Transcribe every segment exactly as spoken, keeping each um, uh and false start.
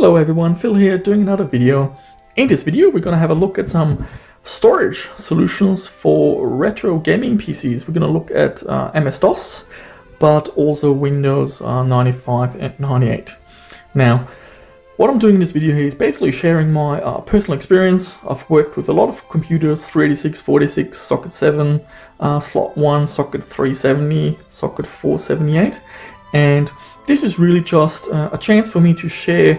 Hello everyone, Phil here doing another video. In this video we're going to have a look at some storage solutions for retro gaming P Cs. We're going to look at uh, M S DOS, but also Windows uh, ninety-five and ninety-eight. Now, what I'm doing in this video here is basically sharing my uh, personal experience. I've worked with a lot of computers, three eighty-six, forty-six, socket seven, uh, slot one, socket three seventy, socket four seventy-eight. And this is really just uh, a chance for me to share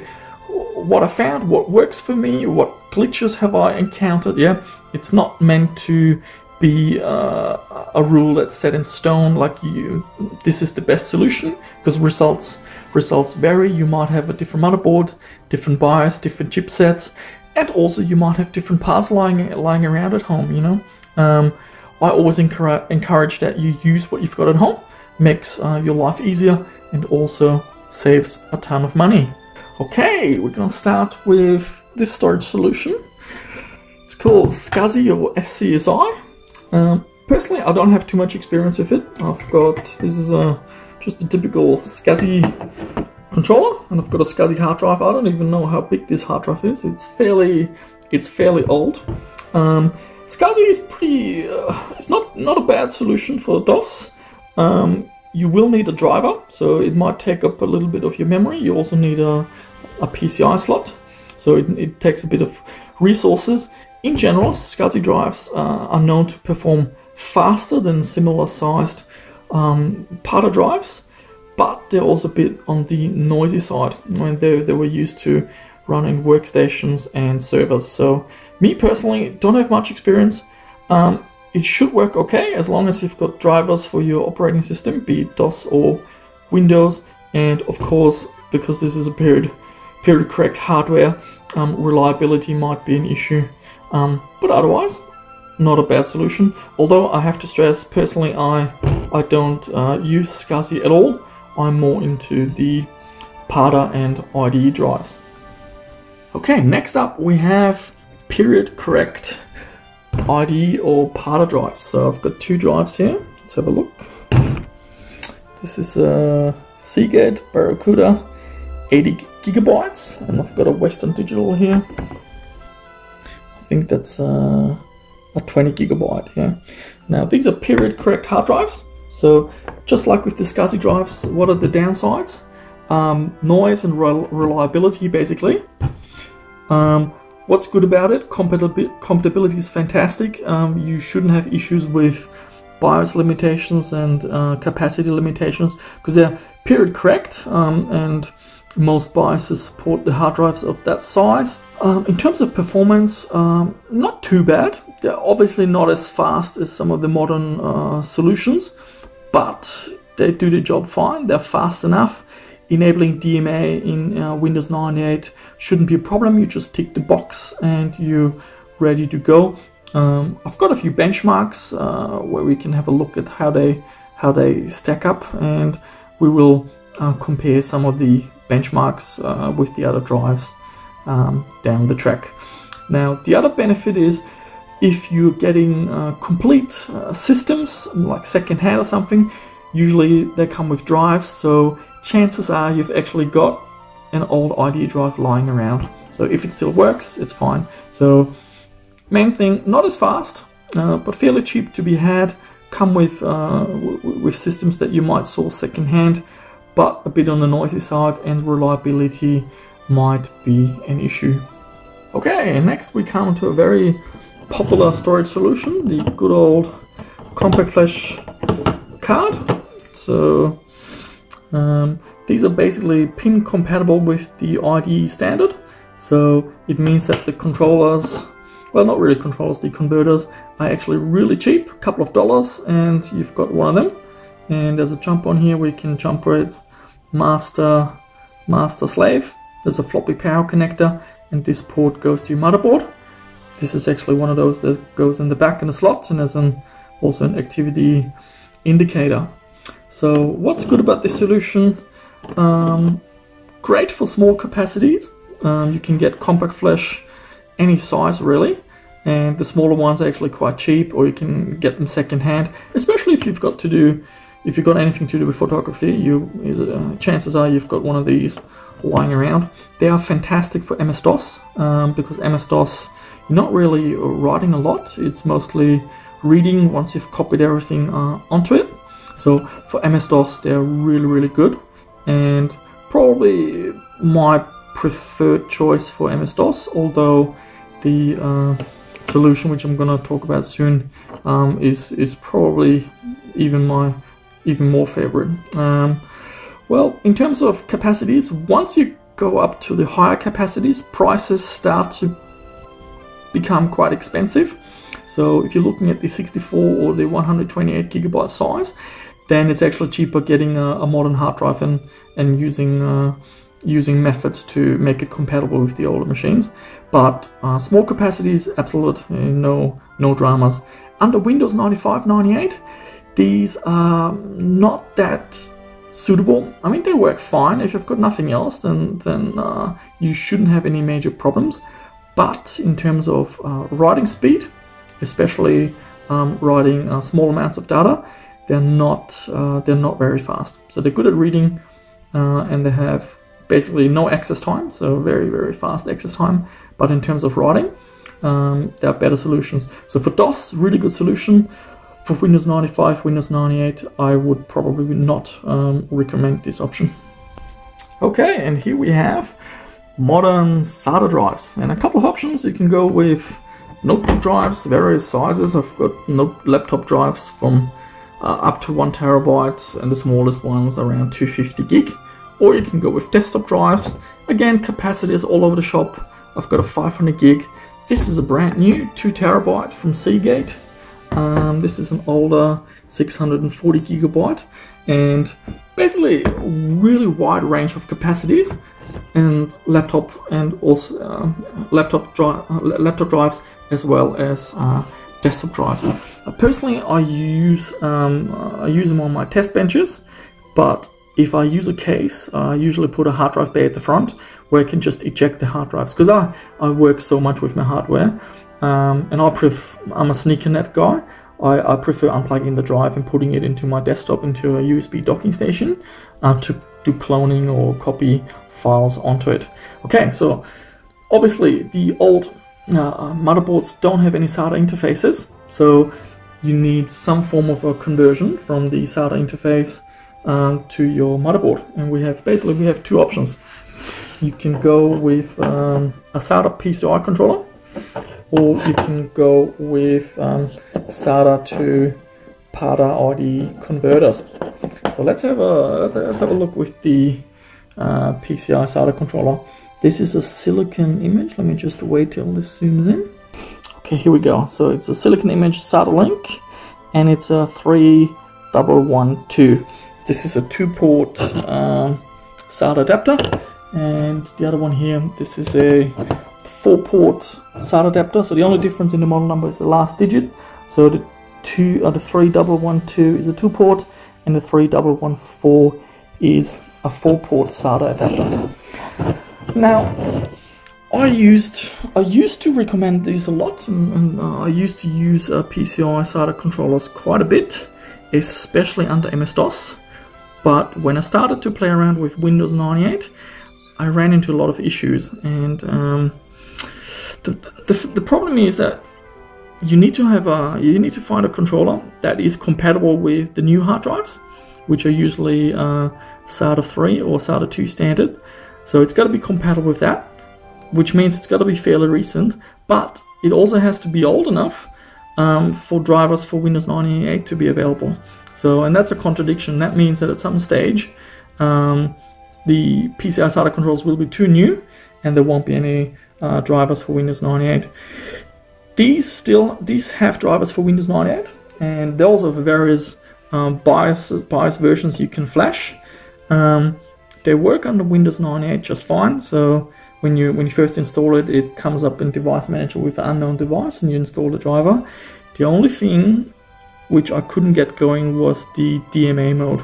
what I found, what works for me, what glitches have I encountered. Yeah, it's not meant to be uh, a rule that's set in stone, like you, this is the best solution, because results results vary. You might have a different motherboard, different BIOS, different chipsets, and also you might have different parts lying lying around at home. You know, um, I always encourage encourage that you use what you've got at home. Makes uh, your life easier and also saves a ton of money. Okay, we're gonna start with this storage solution. It's called SCSI or S C S I. Um, personally, I don't have too much experience with it. I've got, this is a, just a typical SCSI controller, and I've got a SCSI hard drive. I don't even know how big this hard drive is. It's fairly, it's fairly old. Um, SCSI is pretty, uh, it's not, not a bad solution for DOS. Um, You will need a driver, so it might take up a little bit of your memory. You also need a, a P C I slot, so it, it takes a bit of resources. In general, SCSI drives uh, are known to perform faster than similar sized um, P A T A drives, but they're also a bit on the noisy side. I mean, they, they were used to running workstations and servers, so me personally don't have much experience. Um, It should work okay as long as you've got drivers for your operating system, be it DOS or Windows, and of course, because this is a period period correct hardware, um, reliability might be an issue, um, but otherwise not a bad solution. Although I have to stress, personally I I don't uh, use SCSI at all. I'm more into the P A T A and I D E drives. Okay, next up we have period correct I D E or P A T A drives. So I've got two drives here. Let's have a look. This is a Seagate Barracuda eighty gigabytes, and I've got a Western Digital here. I think that's a, a twenty gigabyte here. Now these are period correct hard drives. So just like with the SCSI drives, what are the downsides? Um, noise and rel reliability basically. Um, What's good about it? Compatibility is fantastic. Um, you shouldn't have issues with BIOS limitations and uh, capacity limitations because they're period correct, um, and most BIOSes support the hard drives of that size. Um, in terms of performance, um, not too bad. They're obviously not as fast as some of the modern uh, solutions, but they do the job fine. They're fast enough. Enabling D M A in uh, Windows ninety-eight shouldn't be a problem. You just tick the box and you're ready to go. Um, I've got a few benchmarks uh, where we can have a look at how they how they stack up, and we will uh, compare some of the benchmarks uh, with the other drives um, down the track. Now, the other benefit is if you're getting uh, complete uh, systems like secondhand or something, usually they come with drives, so chances are you've actually got an old I D E drive lying around. So if it still works, it's fine. So main thing, not as fast, uh, but fairly cheap to be had. Come with uh, w with systems that you might source secondhand, but a bit on the noisy side, and reliability might be an issue. Okay, next we come to a very popular storage solution, the good old CompactFlash card. So Um, these are basically pin compatible with the I D E standard, so it means that the controllers, well not really controllers, the converters are actually really cheap, a couple of dollars, and you've got one of them. And there's a jump on here where you can jump it master, master slave. There's a floppy power connector, and this port goes to your motherboard. This is actually one of those that goes in the back in the slot, and there's an, also an activity indicator. So what's good about this solution? Um, great for small capacities. Um, you can get CompactFlash any size really, and the smaller ones are actually quite cheap, or you can get them secondhand. Especially if you've got to do, if you've got anything to do with photography, you uh, chances are you've got one of these lying around. They are fantastic for M S DOS, um, because M S DOS, you're not really writing a lot. It's mostly reading once you've copied everything uh, onto it. So for M S DOS, they're really, really good, and probably my preferred choice for M S DOS, although the uh, solution which I'm going to talk about soon um, is, is probably even my even more favorite. Um, well, in terms of capacities, once you go up to the higher capacities, prices start to become quite expensive. So if you're looking at the sixty-four or the one hundred twenty-eight gigabyte size, then it's actually cheaper getting a, a modern hard drive and, and using uh, using methods to make it compatible with the older machines. But uh, small capacities, absolute, uh, no, no dramas. Under Windows ninety-five, ninety-eight, these are not that suitable. I mean, they work fine. If you've got nothing else, then, then uh, you shouldn't have any major problems. But in terms of uh, writing speed, especially um, writing uh, small amounts of data, they're not, uh, they're not very fast. So they're good at reading, uh, and they have basically no access time, so very, very fast access time. But in terms of writing, um, there are better solutions. So for DOS, really good solution. For Windows ninety-five, Windows ninety-eight, I would probably not um, recommend this option. Okay, and here we have modern SATA drives. And a couple of options. You can go with notebook drives, various sizes. I've got note laptop drives from uh, up to one terabyte, and the smallest ones around two hundred fifty gig. Or you can go with desktop drives. Again, capacity is all over the shop. I've got a five hundred gig. This is a brand new two terabyte from Seagate. Um, this is an older six hundred forty gigabyte, and basically a really wide range of capacities. And laptop and also uh, laptop drive, uh, laptop drives as well as uh, desktop drives. Uh, personally, I use um, I use them on my test benches, but if I use a case, I usually put a hard drive bay at the front where I can just eject the hard drives, because I, I work so much with my hardware, um, and I pref I'm a sneakernet guy. I, I prefer unplugging the drive and putting it into my desktop, into a U S B docking station, uh, to do cloning or copy files onto it. Okay, so obviously the old uh, motherboards don't have any SATA interfaces, so you need some form of a conversion from the SATA interface Um, to your motherboard, and we have basically we have two options. You can go with um, a SATA P C I controller, or you can go with um, SATA to PATA I D converters. So let's have a let's have a look with the uh, P C I SATA controller. This is a Silicon Image. Let me just wait till this zooms in. Okay, here we go. So it's a Silicon Image SATA link, and it's a three double one two. This is a two-port uh, SATA adapter, and the other one here, this is a four-port SATA adapter. So the only difference in the model number is the last digit. So the two, or the three double one two is a two-port, and the three double one four is a four-port SATA adapter. Now, I used I used to recommend these a lot, and, and uh, I used to use uh, P C I SATA controllers quite a bit, especially under M S DOS. But when I started to play around with Windows ninety-eight, I ran into a lot of issues, and um, the, the, the problem is that you need to have a you need to find a controller that is compatible with the new hard drives, which are usually uh, SATA three or SATA two standard. So it's got to be compatible with that, which means it's got to be fairly recent, but it also has to be old enough um, for drivers for Windows ninety-eight to be available. So, and that's a contradiction. That means that at some stage, um, the P C I SATA controllers will be too new, and there won't be any uh, drivers for Windows ninety-eight. These still, these have drivers for Windows ninety-eight, and they also have various um, BIOS, BIOS versions you can flash. Um, they work under Windows ninety-eight just fine. So when you when you first install it, it comes up in Device Manager with an unknown device, and you install the driver. The only thing which I couldn't get going was the D M A mode.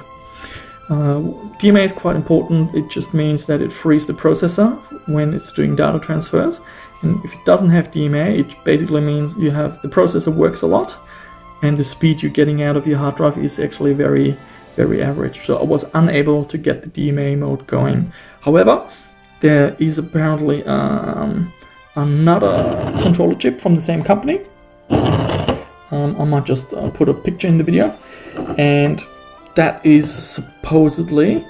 Uh, D M A is quite important. It just means that it frees the processor when it's doing data transfers. And if it doesn't have D M A, it basically means you have the processor works a lot, and the speed you're getting out of your hard drive is actually very, very average. So I was unable to get the D M A mode going. However, there is apparently um, another controller chip from the same company. Um, I might just uh, put a picture in the video, and that is supposedly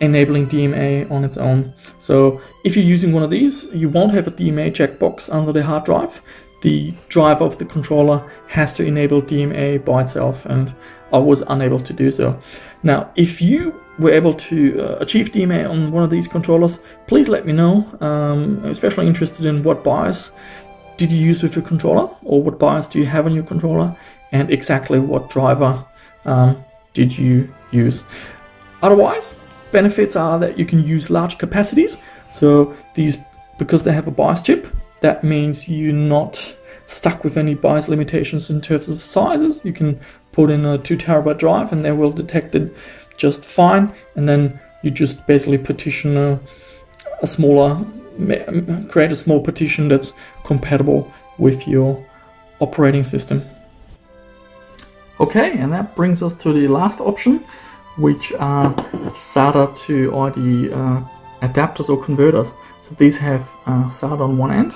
enabling D M A on its own. So if you're using one of these, you won't have a D M A checkbox under the hard drive. The drive of the controller has to enable D M A by itself, and I was unable to do so. Now, if you were able to uh, achieve D M A on one of these controllers, please let me know. Um, I'm especially interested in what BIOS did you use with your controller, or what BIOS do you have on your controller, and exactly what driver um, did you use. Otherwise, benefits are that you can use large capacities. So these, because they have a BIOS chip, that means you're not stuck with any BIOS limitations in terms of sizes. You can put in a two terabyte drive and they will detect it just fine. And then you just basically partition a, a smaller, create a small partition that's compatible with your operating system. Okay, and that brings us to the last option, which are SATA to R D uh, adapters or converters. So these have uh, SATA on one end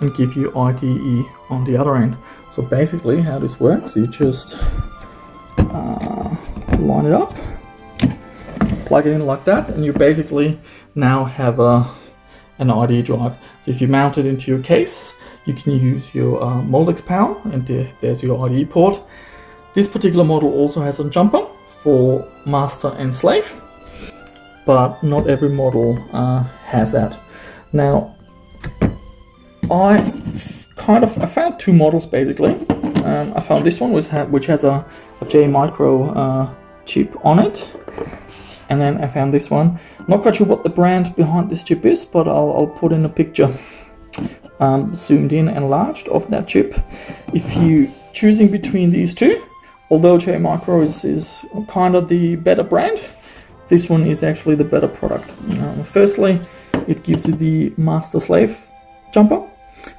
and give you R D E on the other end. So basically how this works, you just uh, line it up, plug it in like that, and you basically now have a, an R D E drive. So if you mount it into your case, you can use your uh, Moldex power, and there, there's your R D E port. This particular model also has a jumper for master and slave, but not every model uh, has that. Now, I kind of I found two models basically. Um, I found this one which, ha which has a, a J-Micro uh, chip on it, and then I found this one. Not quite sure what the brand behind this chip is, but I'll, I'll put in a picture um, zoomed in and enlarged of that chip. If you choosing between these two, although J-Micro is, is kind of the better brand, this one is actually the better product. Uh, firstly, it gives you the master-slave jumper,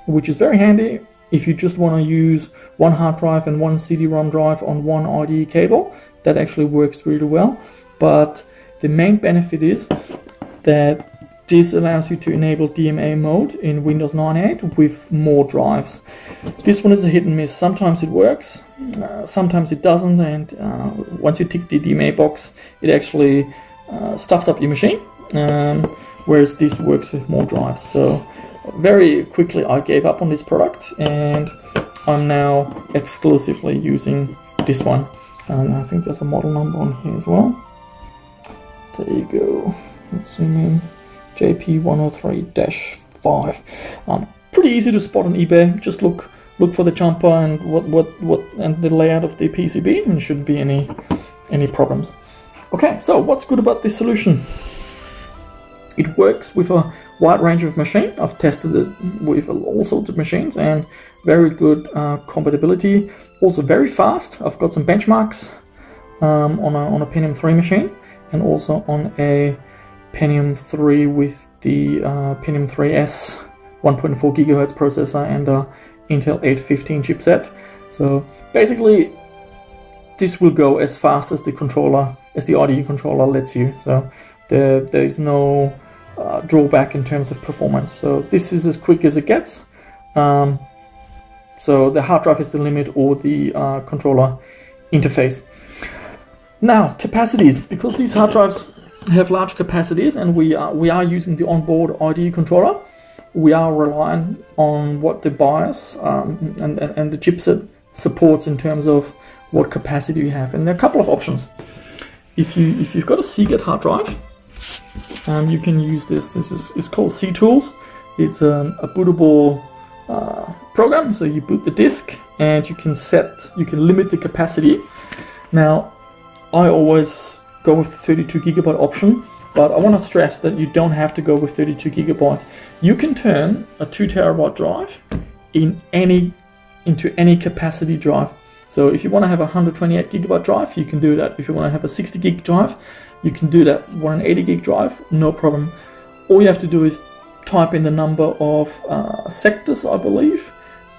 which is very handy if you just want to use one hard drive and one C D ROM drive on one R D E cable. That actually works really well. But the main benefit is that this allows you to enable D M A mode in Windows ninety-eight with more drives. This one is a hit and miss. Sometimes it works, uh, sometimes it doesn't, and uh, once you tick the D M A box, it actually uh, stuffs up your machine, um, whereas this works with more drives. So very quickly I gave up on this product, and I'm now exclusively using this one. And I think there's a model number on here as well. There you go. Let's zoom in. J P one oh three dash five. Um, pretty easy to spot on eBay. Just look look for the jumper and what what what and the layout of the P C B, and shouldn't be any any problems. Okay, so what's good about this solution? It works with a wide range of machines. I've tested it with all sorts of machines, and very good uh, compatibility. Also very fast. I've got some benchmarks um, on a on a Pentium three machine, and also on a Pentium three with the uh, Pentium three S one point four gigahertz processor and a Intel eight fifteen chipset. So basically this will go as fast as the controller, as the R D E controller lets you. So there, there is no uh, drawback in terms of performance. So this is as quick as it gets. Um, so the hard drive is the limit, or the uh, controller interface. Now, capacities, because these hard drives have large capacities, and we are we are using the onboard R D E controller. We are relying on what the BIOS um, and, and and the chipset supports in terms of what capacity you have. And there are a couple of options. If you if you've got a Seagate hard drive, um, you can use this. This is it's called SeaTools. It's um, a bootable uh, program. So you boot the disk, and you can set you can limit the capacity. Now, I always go with the thirty-two gigabyte option, but I want to stress that you don't have to go with thirty-two gigabyte. You can turn a two terabyte drive in any into any capacity drive. So if you want to have a one hundred twenty-eight gigabyte drive, you can do that. If you want to have a sixty gig drive, you can do that. one hundred eighty gig drive, no problem. All you have to do is type in the number of uh, sectors, I believe.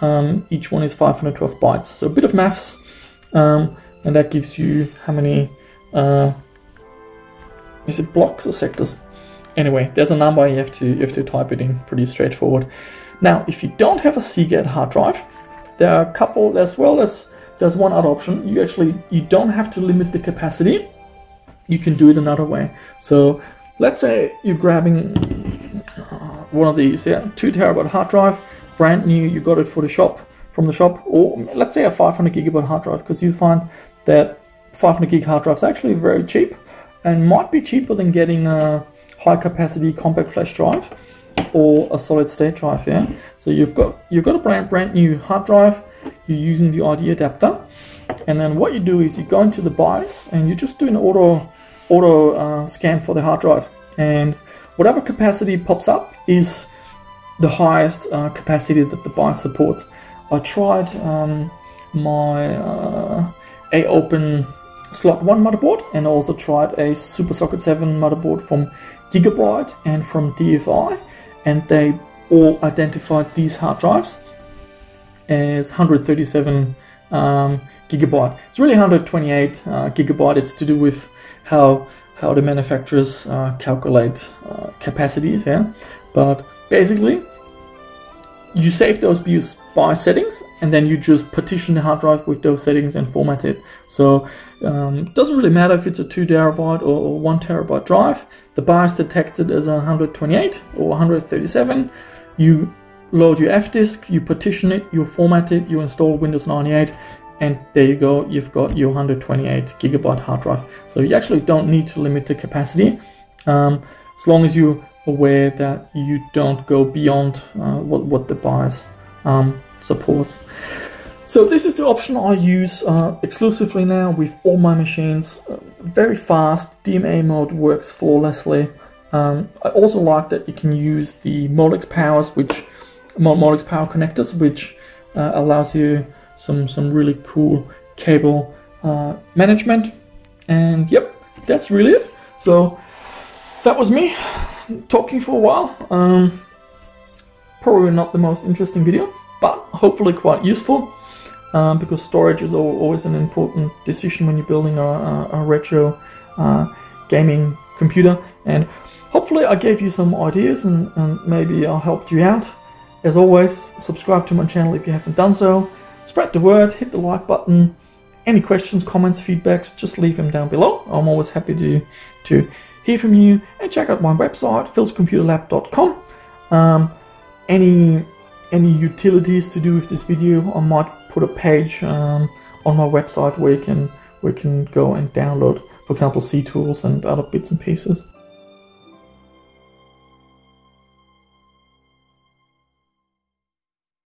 Um, each one is five hundred twelve bytes. So a bit of maths, um, and that gives you how many uh, is it blocks or sectors? Anyway, there's a number you have to you have to type it in. Pretty straightforward. Now, if you don't have a Seagate hard drive, there are a couple, as well as there's one other option. You actually you don't have to limit the capacity. You can do it another way. So let's say you're grabbing one of these, yeah, two terabyte hard drive, brand new. You got it for the shop from the shop, or let's say a five hundred gigabyte hard drive, because you find that five hundred gig hard drives are actually very cheap and might be cheaper than getting a high capacity compact flash drive or a solid state drive. Yeah, so you've got you've got a brand brand new hard drive. You're using the I D adapter, and then what you do is you go into the BIOS and you just do an auto auto uh, scan for the hard drive, and whatever capacity pops up is the highest uh, capacity that the BIOS supports. I tried um, my uh, AOpen slot one motherboard, and I also tried a Super Socket seven motherboard from Gigabyte and from D F I, and they all identified these hard drives as one hundred thirty-seven um, gigabyte. It's really one hundred twenty-eight uh, gigabyte. It's to do with how how the manufacturers uh, calculate uh, capacities. Yeah, but basically, you save those BIOS settings, and then you just partition the hard drive with those settings and format it. So um, it doesn't really matter if it's a two terabyte or one terabyte drive. The BIOS detects it as one hundred twenty-eight or one hundred thirty-seven. You load your F disk, you partition it, you format it, you install Windows ninety-eight, and there you go, you've got your one hundred twenty-eight gigabyte hard drive. So you actually don't need to limit the capacity, um, as long as you're aware that you don't go beyond uh, what, what the BIOS um, supports. So this is the option I use uh, exclusively now with all my machines. Uh, very fast, D M A mode works flawlessly. Um, I also like that you can use the Molex powers, which Molex power connectors, which uh, allows you some some really cool cable uh, management. And yep, that's really it. So that was me talking for a while. Um, probably not the most interesting video, but hopefully quite useful, um, because storage is always an important decision when you're building a, a, a retro uh, gaming computer. And hopefully I gave you some ideas, and, and maybe I helped you out. As always, subscribe to my channel if you haven't done so. Spread the word, hit the like button. Any questions, comments, feedbacks, just leave them down below. I'm always happy to, to hear from you. And check out my website, phils computer lab dot com. Um, any, any utilities to do with this video, I might put a page um, on my website where you can, where you can go and download, for example, SeaTools and other bits and pieces.